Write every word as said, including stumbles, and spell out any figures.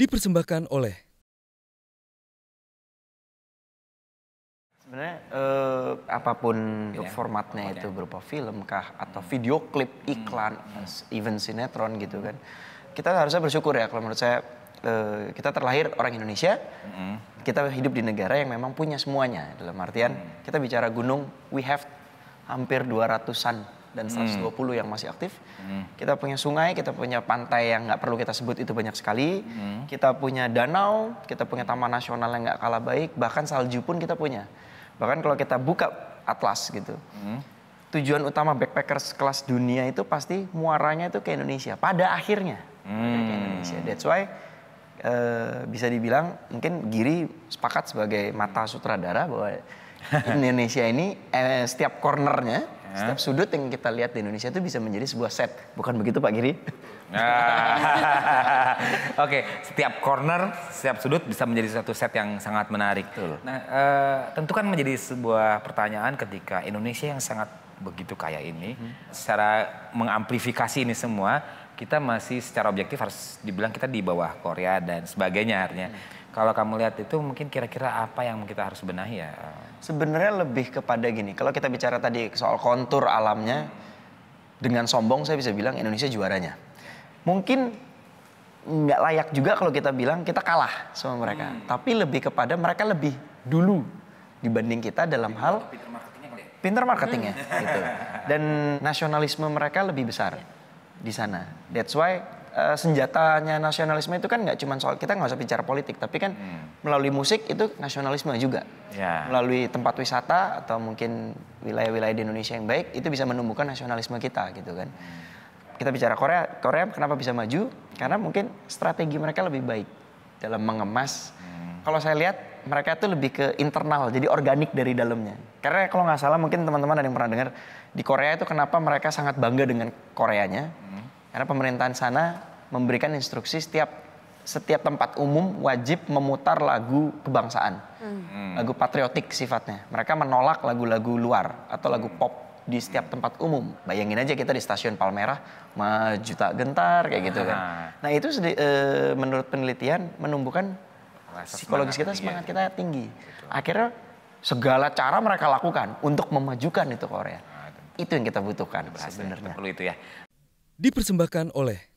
dipersembahkan oleh. Sebenarnya eh, apapun ya, formatnya itu berupa film kah atau video klip, iklan, hmm. even sinetron gitu kan. Kita harusnya bersyukur ya kalau menurut saya eh, kita terlahir orang Indonesia. Hmm. Kita hidup di negara yang memang punya semuanya. Dalam artian hmm. kita bicara gunung, we have hampir dua ratusan. Dan seratus dua puluh hmm. yang masih aktif. Hmm. Kita punya sungai, kita punya pantai yang nggak perlu kita sebut itu banyak sekali. Hmm. Kita punya danau, kita punya taman nasional yang nggak kalah baik. Bahkan salju pun kita punya. Bahkan kalau kita buka atlas gitu. Hmm. Tujuan utama backpackers kelas dunia itu pasti muaranya itu ke Indonesia. Pada akhirnya hmm. ke Indonesia. That's why uh, bisa dibilang mungkin Giri sepakat sebagai mata sutradara bahwa Indonesia ini eh, setiap cornernya, setiap sudut yang kita lihat di Indonesia itu bisa menjadi sebuah set. Bukan begitu Pak Giri? Oke, setiap corner, setiap sudut bisa menjadi satu set yang sangat menarik. Betul. Nah, uh, tentu kan menjadi sebuah pertanyaan ketika Indonesia yang sangat begitu kaya ini, hmm. secara mengamplifikasi ini semua, kita masih secara objektif harus dibilang kita di bawah Korea dan sebagainya artinya. Hmm. Kalau kamu lihat itu mungkin kira-kira apa yang kita harus benahi ya? Sebenarnya lebih kepada gini, kalau kita bicara tadi soal kontur alamnya, dengan sombong saya bisa bilang Indonesia juaranya. Mungkin nggak layak juga kalau kita bilang kita kalah sama mereka. Hmm. Tapi lebih kepada mereka lebih dulu dibanding kita dalam pinter hal pinter marketingnya, pinter marketingnya gitu. Dan nasionalisme mereka lebih besar di sana. That's why. Uh, senjatanya nasionalisme itu kan nggak cuma soal, kita nggak usah bicara politik, tapi kan hmm. melalui musik itu nasionalisme juga. Yeah. Melalui tempat wisata atau mungkin wilayah-wilayah di Indonesia yang baik itu bisa menumbuhkan nasionalisme kita gitu kan. Hmm. Kita bicara Korea, Korea kenapa bisa maju? Karena mungkin strategi mereka lebih baik dalam mengemas. Hmm. Kalau saya lihat mereka itu lebih ke internal, jadi organik dari dalamnya. Karena kalau nggak salah mungkin teman-teman ada yang pernah dengar di Korea itu kenapa mereka sangat bangga dengan Koreanya. Hmm. Karena pemerintahan sana memberikan instruksi setiap setiap tempat umum wajib memutar lagu kebangsaan. Hmm. Lagu patriotik sifatnya. Mereka menolak lagu-lagu luar atau lagu pop di setiap tempat umum. Bayangin aja kita di stasiun Palmerah, maju tak gentar kayak gitu kan. Nah itu e, menurut penelitian menumbuhkan psikologis kita, semangat kita tinggi. Akhirnya segala cara mereka lakukan untuk memajukan itu Korea. Itu yang kita butuhkan sebenarnya. Perlu itu ya. Dipersembahkan oleh